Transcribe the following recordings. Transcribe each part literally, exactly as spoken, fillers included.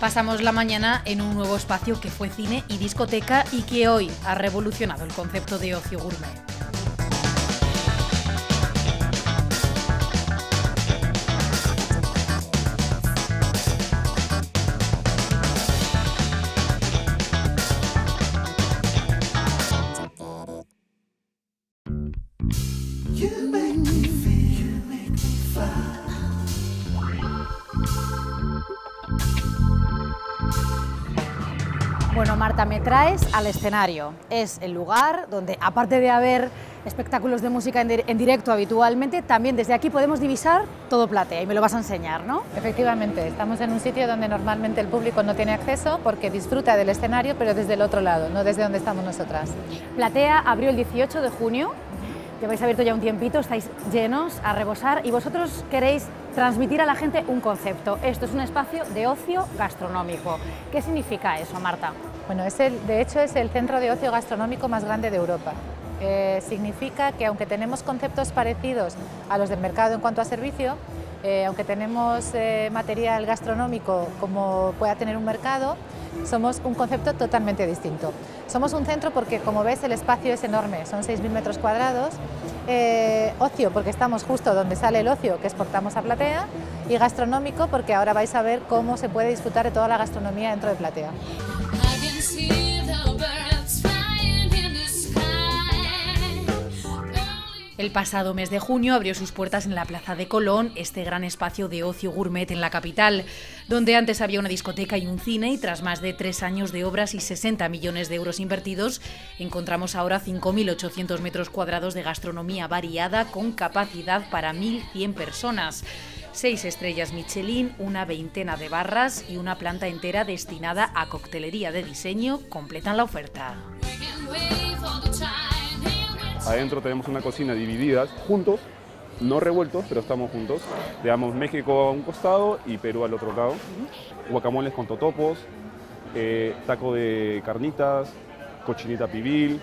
pasamos la mañana en un nuevo espacio que fue cine y discoteca y que hoy ha revolucionado el concepto de ocio gourmet. Bueno, Marta, me traes al escenario. Es el lugar donde, aparte de haber espectáculos de música en directo habitualmente, también desde aquí podemos divisar todo Platea, y me lo vas a enseñar, ¿no? Efectivamente, estamos en un sitio donde normalmente el público no tiene acceso porque disfruta del escenario, pero desde el otro lado, no desde donde estamos nosotras. Platea abrió el dieciocho de junio, lleváis abierto ya un tiempito, estáis llenos, a rebosar, y vosotros queréis transmitir a la gente un concepto. Esto es un espacio de ocio gastronómico. ¿Qué significa eso, Marta? Bueno, es el, de hecho es el centro de ocio gastronómico más grande de Europa. Eh, significa que aunque tenemos conceptos parecidos a los del mercado en cuanto a servicio, eh, aunque tenemos eh, material gastronómico como pueda tener un mercado, somos un concepto totalmente distinto. Somos un centro porque, como ves, el espacio es enorme, son seis mil metros cuadrados. Eh, ocio, porque estamos justo donde sale el ocio que exportamos a Platea, y gastronómico, porque ahora vais a ver cómo se puede disfrutar de toda la gastronomía dentro de Platea. El pasado mes de junio abrió sus puertas en la plaza de Colón este gran espacio de ocio gourmet en la capital, donde antes había una discoteca y un cine, y tras más de tres años de obras y sesenta millones de euros invertidos, encontramos ahora cinco mil ochocientos metros cuadrados de gastronomía variada con capacidad para mil cien personas. Seis estrellas Michelin, una veintena de barras y una planta entera destinada a coctelería de diseño completan la oferta. Adentro tenemos una cocina dividida, juntos, no revueltos, pero estamos juntos. Le damos México a un costado y Perú al otro lado. Guacamoles con totopos, eh, taco de carnitas, cochinita pibil,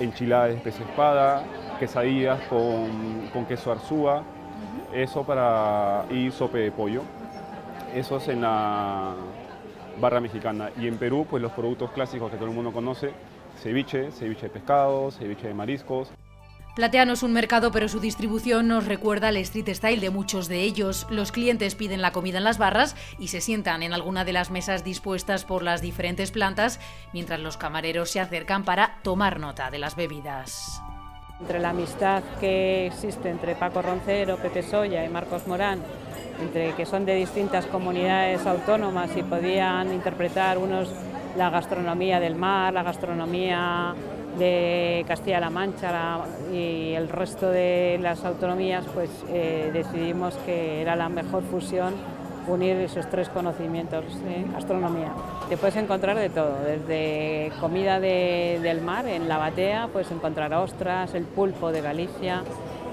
enchiladas de pez espada, quesadillas con, con queso arzúa, eso para, y sope de pollo. Eso es en la barra mexicana. Y en Perú, pues los productos clásicos que todo el mundo conoce: ceviche, ceviche de pescado, ceviche de mariscos. Platea no es un mercado, pero su distribución nos recuerda al street style de muchos de ellos. Los clientes piden la comida en las barras y se sientan en alguna de las mesas dispuestas por las diferentes plantas, mientras los camareros se acercan para tomar nota de las bebidas. Entre la amistad que existe entre Paco Roncero, Pepe Solla y Marcos Morán, entre que son de distintas comunidades autónomas y podían interpretar unos la gastronomía del mar, la gastronomía de Castilla-La Mancha y el resto de las autonomías, pues eh, decidimos que era la mejor fusión unir esos tres conocimientos de gastronomía. Te puedes encontrar de todo, desde comida de, del mar, en la batea, puedes encontrar ostras, el pulpo de Galicia,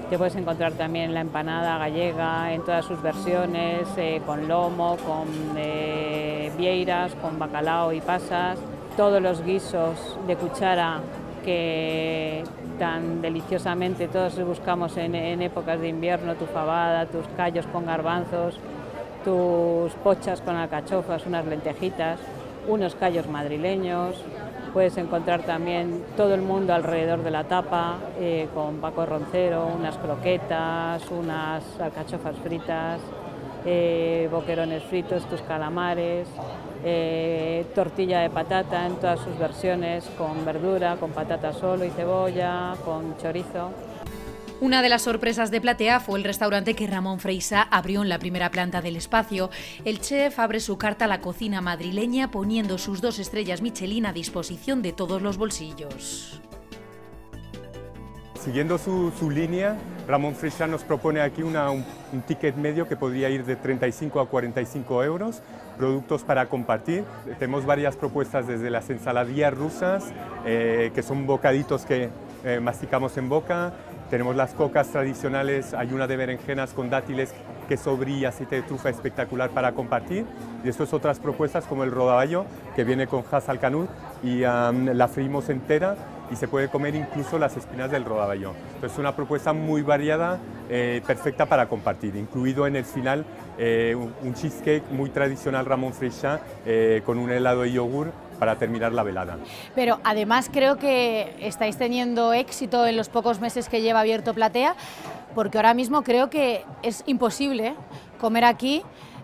te puedes encontrar también la empanada gallega en todas sus versiones, eh, con lomo, con eh, vieiras, con bacalao y pasas, todos los guisos de cuchara que tan deliciosamente todos buscamos en, en épocas de invierno, tu fabada, tus callos con garbanzos, tus pochas con alcachofas, unas lentejitas, unos callos madrileños. Puedes encontrar también todo el mundo alrededor de la tapa, eh, con Paco Roncero, unas croquetas, unas alcachofas fritas, eh, boquerones fritos, tus calamares, eh, tortilla de patata en todas sus versiones, con verdura, con patata solo y cebolla, con chorizo. Una de las sorpresas de Platea fue el restaurante que Ramón Freixá abrió en la primera planta del espacio. El chef abre su carta a la cocina madrileña, poniendo sus dos estrellas Michelin a disposición de todos los bolsillos. Siguiendo su, su línea, Ramón Freixá nos propone aquí una, un, un ticket medio que podría ir de treinta y cinco a cuarenta y cinco euros, productos para compartir. Tenemos varias propuestas, desde las ensaladillas rusas, eh, que son bocaditos que eh, masticamos en boca. Tenemos las cocas tradicionales, hay una de berenjenas con dátiles, queso brie, aceite de trufa, espectacular para compartir. Y después otras propuestas como el rodaballo, que viene con haz al canut y um, la freímos entera y se puede comer incluso las espinas del rodabellón. Entonces, una propuesta muy variada, eh, perfecta para compartir, incluido en el final eh, un cheesecake muy tradicional Ramón Freixá eh, con un helado de yogur para terminar la velada. Pero además creo que estáis teniendo éxito en los pocos meses que lleva abierto Platea, porque ahora mismo creo que es imposible comer aquí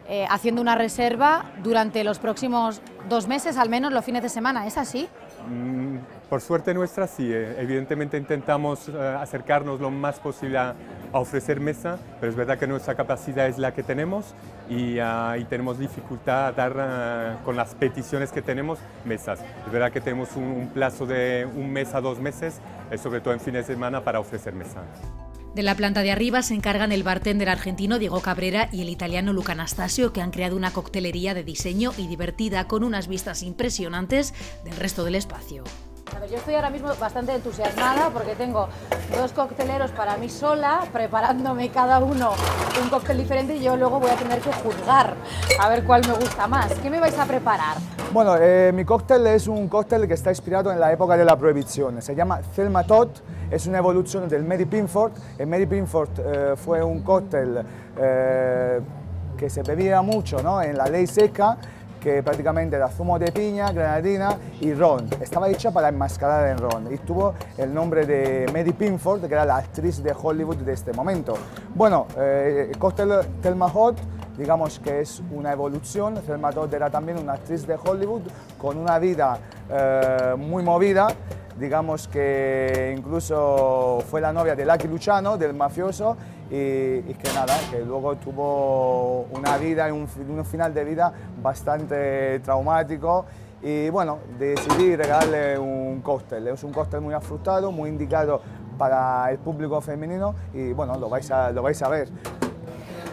eh, haciendo una reserva durante los próximos dos meses, al menos los fines de semana, ¿es así? Mm, por suerte nuestra sí, evidentemente intentamos eh, acercarnos lo más posible a, a ofrecer mesa, pero es verdad que nuestra capacidad es la que tenemos y, uh, y tenemos dificultad a dar uh, con las peticiones que tenemos mesas. Es verdad que tenemos un, un plazo de un mes a dos meses, eh, sobre todo en fines de semana, para ofrecer mesa. De la planta de arriba se encargan el bartender argentino Diego Cabrera y el italiano Luca Anastasio, que han creado una coctelería de diseño y divertida con unas vistas impresionantes del resto del espacio. A ver, yo estoy ahora mismo bastante entusiasmada porque tengo dos cocteleros para mí sola, preparándome cada uno un cóctel diferente y yo luego voy a tener que juzgar a ver cuál me gusta más. ¿Qué me vais a preparar? Bueno, eh, mi cóctel es un cóctel que está inspirado en la época de la prohibición. Se llama Thelma Todd, es una evolución del Mary Pinford. El Mary Pinford eh, fue un cóctel eh, que se bebía mucho, ¿no?, en la ley seca, que prácticamente era zumo de piña, granadina y ron. Estaba hecha para enmascarar en ron y tuvo el nombre de Mary Pinford, que era la actriz de Hollywood de este momento. Bueno, eh, el cóctel Thelma Todd, digamos que es una evolución. Thelma Todd era también una actriz de Hollywood con una vida eh, muy movida, digamos que incluso fue la novia de Lucky Luciano, del mafioso, y, y que nada, que luego tuvo una vida, un, un final de vida bastante traumático, y bueno, decidí regalarle un cóctel. Es un cóctel muy afrutado, muy indicado para el público femenino, y bueno, lo vais a, lo vais a ver.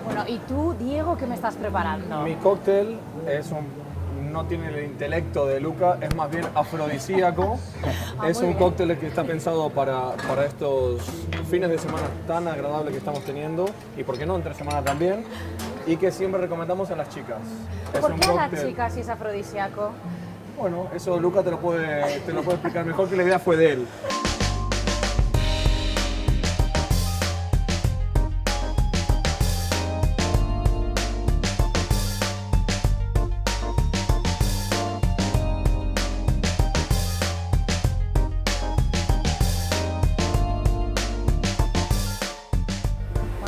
Bueno, ¿y tú, Diego, qué me estás preparando? Mi cóctel es un... no tiene el intelecto de Luca, es más bien afrodisíaco. Ah, es un bien. Cóctel que está pensado para, para estos fines de semana tan agradables que estamos teniendo, y por qué no, entre semana también, y que siempre recomendamos a las chicas. Es ¿Por un qué cóctel... a las chicas si es afrodisíaco? Bueno, eso Luca te lo puede, te lo puede explicar mejor, que la idea fue de él.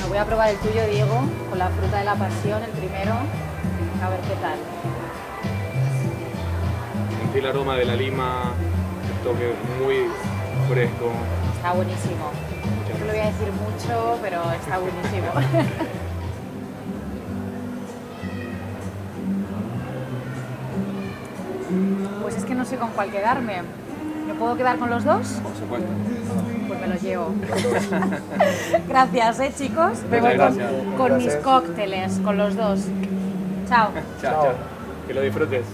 Voy a probar el tuyo, Diego, con la fruta de la pasión, el primero, a ver qué tal. Sentí el aroma de la lima, el toque muy fresco. Está buenísimo. No lo voy a decir mucho, pero está buenísimo. Pues es que no sé con cuál quedarme. ¿Me puedo quedar con los dos? Por supuesto. Pues me los llevo. Gracias, ¿eh, chicos? Me voy con, con mis cócteles, con los dos. Chao. Chao, chao. Que lo disfrutes.